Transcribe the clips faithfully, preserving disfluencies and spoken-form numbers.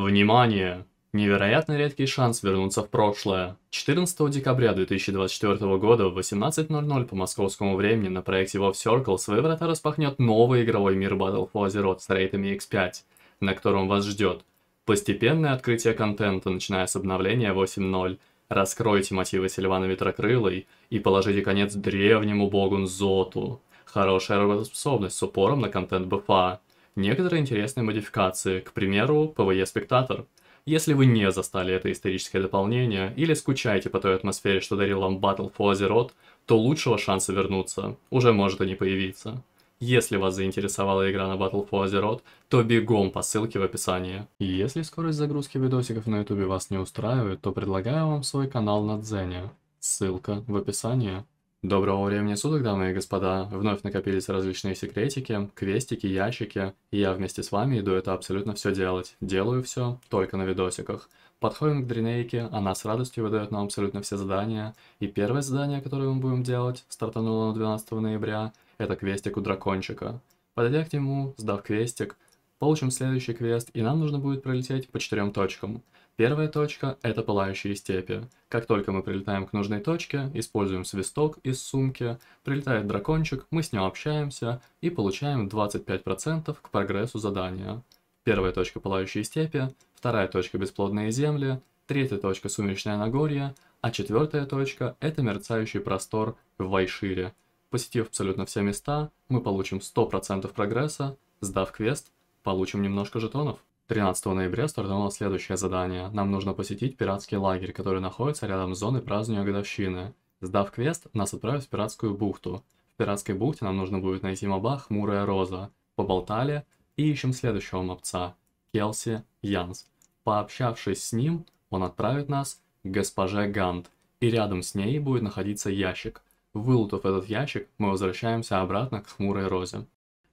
Внимание! Невероятно редкий шанс вернуться в прошлое. четырнадцатого декабря две тысячи двадцать четвёртого года в восемнадцать ноль ноль по московскому времени на проекте WoW Circle свои врата распахнет новый игровой мир Battle for Azeroth с рейтами икс пять, на котором вас ждет постепенное открытие контента, начиная с обновления восемь ноль. Раскройте мотивы Сильваны Ветрокрылой и положите конец древнему богу Зоту. Хорошая работоспособность с упором на контент би эф эй. Некоторые интересные модификации, к примеру, пи ви и-спектатор. Если вы не застали это историческое дополнение или скучаете по той атмосфере, что дарил вам Battle for Azeroth, то лучшего шанса вернуться уже может и не появиться. Если вас заинтересовала игра на Battle for Azeroth, то бегом по ссылке в описании. Если скорость загрузки видосиков на ютубе вас не устраивает, то предлагаю вам свой канал на Дзене. Ссылка в описании. Доброго времени суток, дамы и господа. Вновь накопились различные секретики, квестики, ящики. И я вместе с вами иду это абсолютно все делать. Делаю все только на видосиках. Подходим к дренейке, она с радостью выдает нам абсолютно все задания. И первое задание, которое мы будем делать, стартануло на двенадцатое ноября, это квестик у дракончика. Подойдя к нему, сдав квестик, получим следующий квест, и нам нужно будет пролететь по четырем точкам. Первая точка – это пылающие степи. Как только мы прилетаем к нужной точке, используем свисток из сумки, прилетает дракончик, мы с ним общаемся и получаем двадцать пять процентов к прогрессу задания. Первая точка – пылающие степи, вторая точка – бесплодные земли, третья точка – сумеречное нагорье, а четвертая точка – это мерцающий простор в Вайшире. Посетив абсолютно все места, мы получим сто процентов прогресса, сдав квест, получим немножко жетонов. тринадцатого ноября стартовало следующее задание. Нам нужно посетить пиратский лагерь, который находится рядом с зоной празднования годовщины. Сдав квест, нас отправят в пиратскую бухту. В пиратской бухте нам нужно будет найти моба «Хмурая Роза». Поболтали и ищем следующего мобца – Келси Янс. Пообщавшись с ним, он отправит нас к госпоже Ганд. И рядом с ней будет находиться ящик. Вылутав этот ящик, мы возвращаемся обратно к «Хмурой Розе».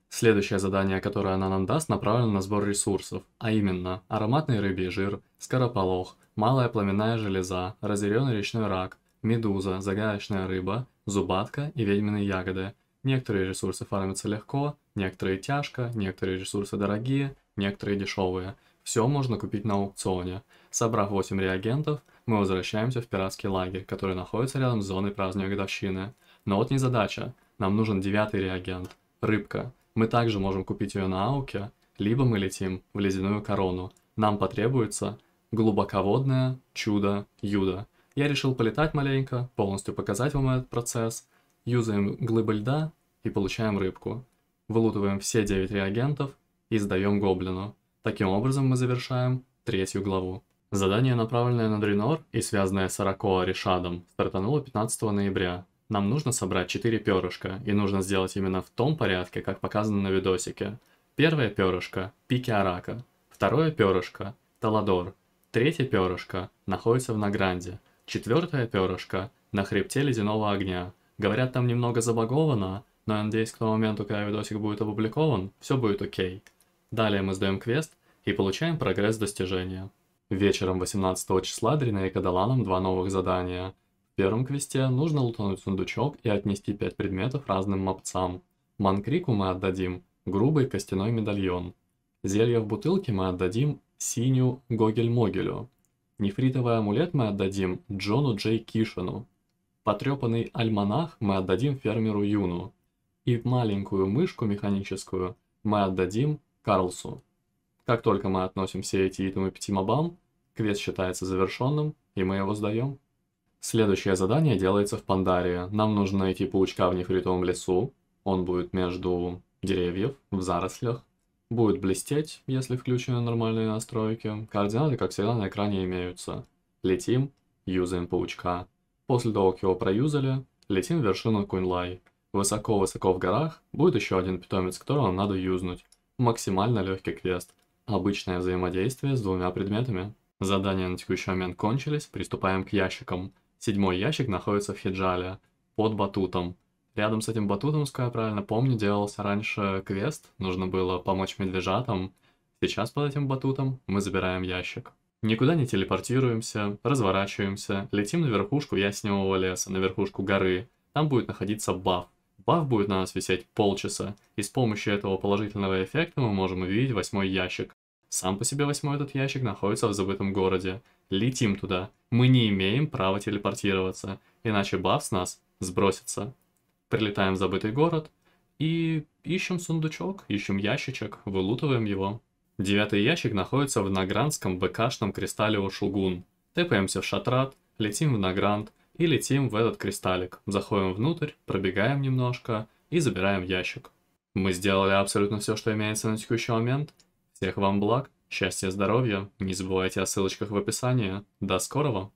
Следующее задание, которое она нам даст, направлено на сбор ресурсов, а именно ароматный рыбий жир, скоропалох, малая пламенная железа, разъяренный речной рак, медуза, загадочная рыба, зубатка и ведьминые ягоды. Некоторые ресурсы фармятся легко, некоторые тяжко, некоторые ресурсы дорогие, некоторые дешевые. Все можно купить на аукционе. Собрав восемь реагентов, мы возвращаемся в пиратский лагерь, который находится рядом с зоной празднования годовщины. Но вот незадача, нам нужен девятый реагент, рыбка. Мы также можем купить ее на ауке, либо мы летим в ледяную корону. Нам потребуется глубоководное чудо Юда. Я решил полетать маленько, полностью показать вам этот процесс. Юзаем глыбы льда и получаем рыбку. Вылутываем все девять реагентов и сдаем гоблину. Таким образом мы завершаем третью главу. Задание, направленное на Дренор и связанное с Аракоа Ришадом, стартануло пятнадцатого ноября. Нам нужно собрать четыре перышка, и нужно сделать именно в том порядке, как показано на видосике. Первое перышко – пики Арака, второе перышко – Таладор, третье перышко находится в Награнде, четвертое перышко – на хребте Ледяного Огня. Говорят, там немного забаговано, но я надеюсь, к тому моменту, когда видосик будет опубликован, все будет окей. Далее мы сдаем квест и получаем прогресс достижения. Вечером восемнадцатого числа Дринейка дала нам два новых задания. В первом квесте нужно лутануть сундучок и отнести пять предметов разным мопцам. Манкрику мы отдадим грубый костяной медальон. Зелье в бутылке мы отдадим синюю Гогель-Могелю. Нефритовый амулет мы отдадим Джону Джей Кишину. Потрепанный альманах мы отдадим фермеру Юну. И маленькую мышку механическую мы отдадим Карлсу. Как только мы относим все эти итемы пяти мобам, квест считается завершенным и мы его сдаем. Следующее задание делается в Пандарии. Нам нужно найти паучка в нефритовом лесу. Он будет между деревьев, в зарослях. Будет блестеть, если включены нормальные настройки. Координаты, как всегда, на экране имеются. Летим, юзаем паучка. После того, как его проюзали, летим в вершину Кунлай. Высоко-высоко в горах будет еще один питомец, которого нам надо юзнуть. Максимально легкий квест. Обычное взаимодействие с двумя предметами. Задания на текущий момент кончились, приступаем к ящикам. Седьмой ящик находится в Хиджале, под батутом. Рядом с этим батутом, сколько я правильно помню, делался раньше квест, нужно было помочь медвежатам. Сейчас под этим батутом мы забираем ящик. Никуда не телепортируемся, разворачиваемся, летим на верхушку ясневого леса, на верхушку горы. Там будет находиться баф. Баф будет на нас висеть полчаса, и с помощью этого положительного эффекта мы можем увидеть восьмой ящик. Сам по себе восьмой этот ящик находится в забытом городе. Летим туда. Мы не имеем права телепортироваться, иначе баф с нас сбросится. Прилетаем в забытый город и ищем сундучок, ищем ящичек, вылутываем его. Девятый ящик находится в награндском БКшном кристалле у Шугун. Тэпаемся в Шатрат, летим в Награнд и летим в этот кристаллик. Заходим внутрь, пробегаем немножко и забираем ящик. Мы сделали абсолютно все, что имеется на текущий момент. Всех вам благ, счастья, здоровья. Не забывайте о ссылочках в описании. До скорого!